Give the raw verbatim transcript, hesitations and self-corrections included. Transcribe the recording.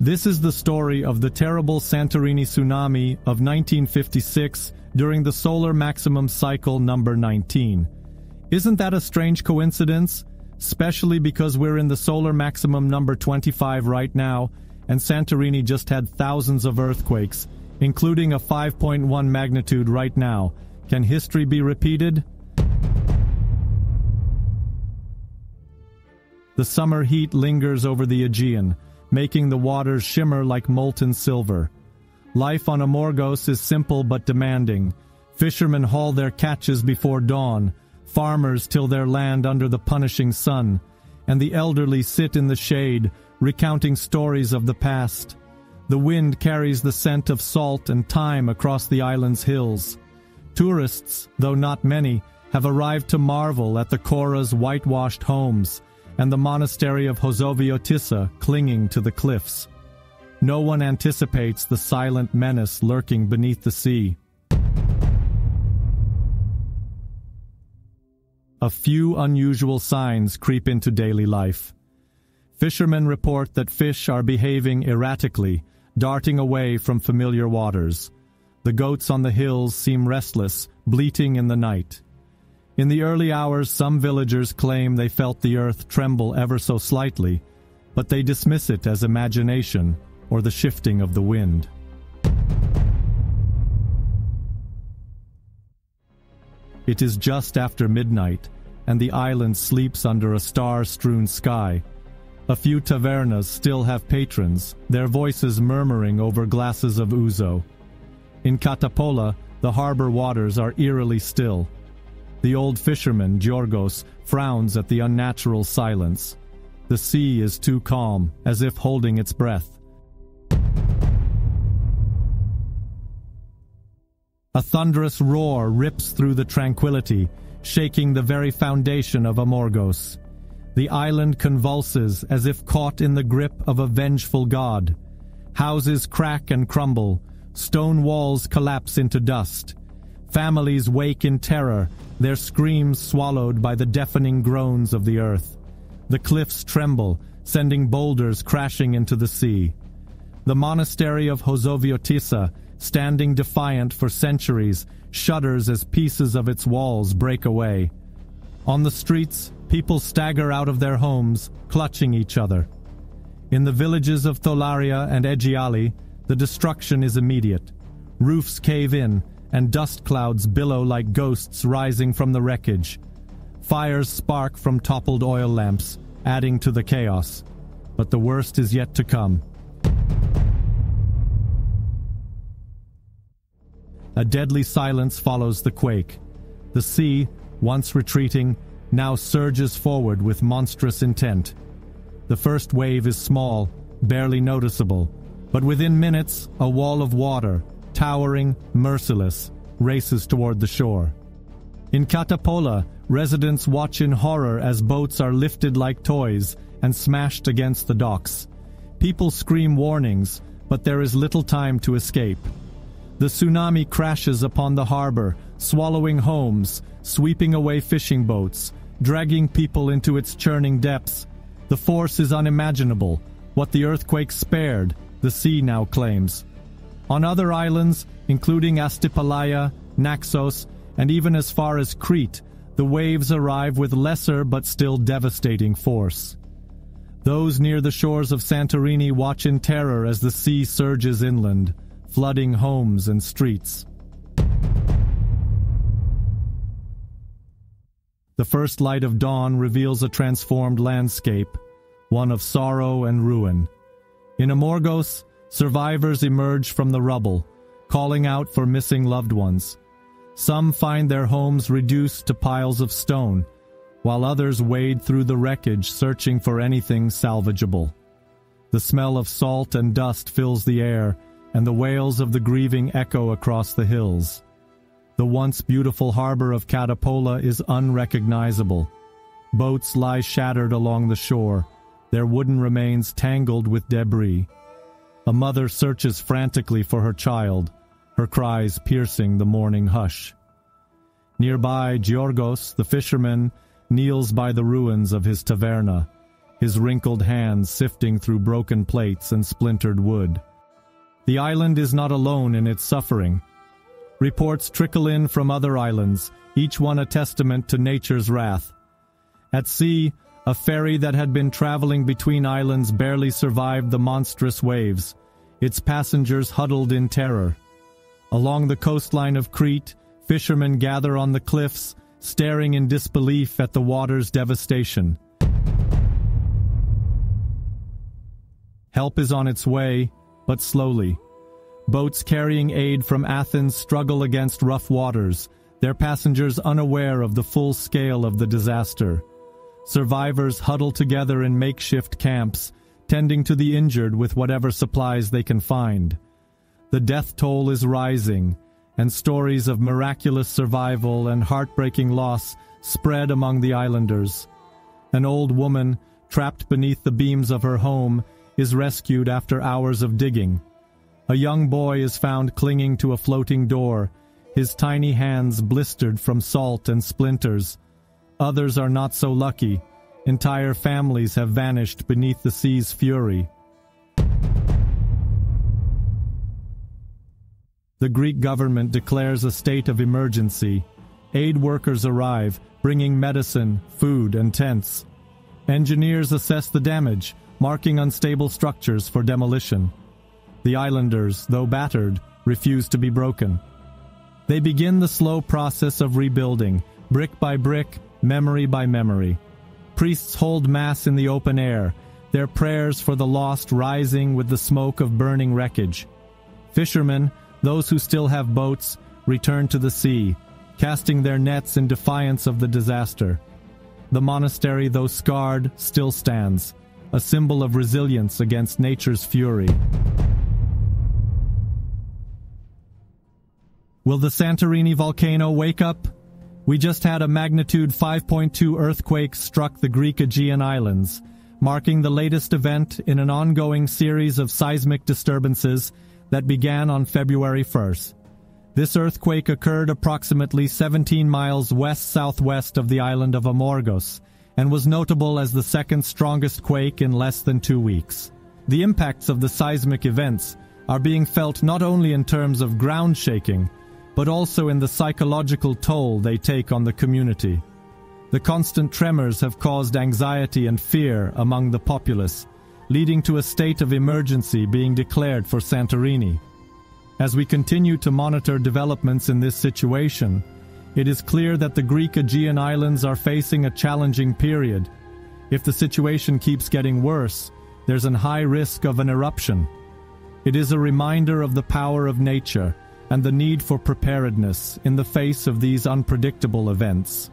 This is the story of the terrible Santorini tsunami of nineteen fifty-six during the solar maximum cycle number nineteen. Isn't that a strange coincidence? Especially because we're in the solar maximum number twenty-five right now, and Santorini just had thousands of earthquakes, including a five point one magnitude right now. Can history be repeated? The summer heat lingers over the Aegean, making the waters shimmer like molten silver. Life on Amorgos is simple but demanding. Fishermen haul their catches before dawn, farmers till their land under the punishing sun, and the elderly sit in the shade, recounting stories of the past. The wind carries the scent of salt and thyme across the island's hills. Tourists, though not many, have arrived to marvel at the Kora's whitewashed homes and the monastery of Hosoviotissa clinging to the cliffs. No one anticipates the silent menace lurking beneath the sea. A few unusual signs creep into daily life. Fishermen report that fish are behaving erratically, darting away from familiar waters. The goats on the hills seem restless, bleating in the night. In the early hours, some villagers claim they felt the earth tremble ever so slightly, but they dismiss it as imagination or the shifting of the wind. It is just after midnight, and the island sleeps under a star-strewn sky. A few tavernas still have patrons, their voices murmuring over glasses of ouzo. In Katapola, the harbor waters are eerily still. The old fisherman, Giorgos, frowns at the unnatural silence. The sea is too calm, as if holding its breath. A thunderous roar rips through the tranquility, shaking the very foundation of Amorgos. The island convulses as if caught in the grip of a vengeful god. Houses crack and crumble, stone walls collapse into dust. Families wake in terror, their screams swallowed by the deafening groans of the earth. The cliffs tremble, sending boulders crashing into the sea. The monastery of Hosoviotissa, standing defiant for centuries, shudders as pieces of its walls break away. On the streets, people stagger out of their homes, clutching each other. In the villages of Tholaria and Egiali, the destruction is immediate. Roofs cave in, and dust clouds billow like ghosts rising from the wreckage. Fires spark from toppled oil lamps, adding to the chaos. But the worst is yet to come. A deadly silence follows the quake. The sea, once retreating, now surges forward with monstrous intent. The first wave is small, barely noticeable, but within minutes, a wall of water, towering, merciless, races toward the shore. In Katapola, residents watch in horror as boats are lifted like toys and smashed against the docks. People scream warnings, but there is little time to escape. The tsunami crashes upon the harbor, swallowing homes, sweeping away fishing boats, dragging people into its churning depths. The force is unimaginable. What the earthquake spared, the sea now claims. On other islands, including Astypalaea, Naxos, and even as far as Crete, the waves arrive with lesser but still devastating force. Those near the shores of Santorini watch in terror as the sea surges inland, flooding homes and streets. The first light of dawn reveals a transformed landscape, one of sorrow and ruin. In Amorgos, survivors emerge from the rubble, calling out for missing loved ones. Some find their homes reduced to piles of stone, while others wade through the wreckage searching for anything salvageable. The smell of salt and dust fills the air, and the wails of the grieving echo across the hills. The once beautiful harbor of Katapola is unrecognizable. Boats lie shattered along the shore, their wooden remains tangled with debris. A mother searches frantically for her child, her cries piercing the morning hush. Nearby, Giorgos, the fisherman, kneels by the ruins of his taverna, his wrinkled hands sifting through broken plates and splintered wood. The island is not alone in its suffering. Reports trickle in from other islands, each one a testament to nature's wrath. At sea, a ferry that had been traveling between islands barely survived the monstrous waves, its passengers huddled in terror. Along the coastline of Crete, fishermen gather on the cliffs, staring in disbelief at the water's devastation. Help is on its way, but slowly. Boats carrying aid from Athens struggle against rough waters, their passengers unaware of the full scale of the disaster. Survivors huddle together in makeshift camps, tending to the injured with whatever supplies they can find. The death toll is rising, and stories of miraculous survival and heartbreaking loss spread among the islanders. An old woman, trapped beneath the beams of her home, is rescued after hours of digging. A young boy is found clinging to a floating door, his tiny hands blistered from salt and splinters. Others are not so lucky. Entire families have vanished beneath the sea's fury. The Greek government declares a state of emergency. Aid workers arrive, bringing medicine, food, and tents. Engineers assess the damage, marking unstable structures for demolition. The islanders, though battered, refuse to be broken. They begin the slow process of rebuilding, brick by brick, memory by memory. Priests hold mass in the open air, their prayers for the lost rising with the smoke of burning wreckage. Fishermen, those who still have boats, return to the sea, casting their nets in defiance of the disaster. The monastery, though scarred, still stands, a symbol of resilience against nature's fury. Will the Santorini volcano wake up? We just had a magnitude five point two earthquake struck the Greek Aegean islands, marking the latest event in an ongoing series of seismic disturbances that began on February first. This earthquake occurred approximately seventeen miles west-southwest of the island of Amorgos, and was notable as the second strongest quake in less than two weeks. The impacts of the seismic events are being felt not only in terms of ground shaking, but also in the psychological toll they take on the community. The constant tremors have caused anxiety and fear among the populace, leading to a state of emergency being declared for Santorini. As we continue to monitor developments in this situation, it is clear that the Greek Aegean islands are facing a challenging period. If the situation keeps getting worse, there's a high risk of an eruption. It is a reminder of the power of nature and the need for preparedness in the face of these unpredictable events.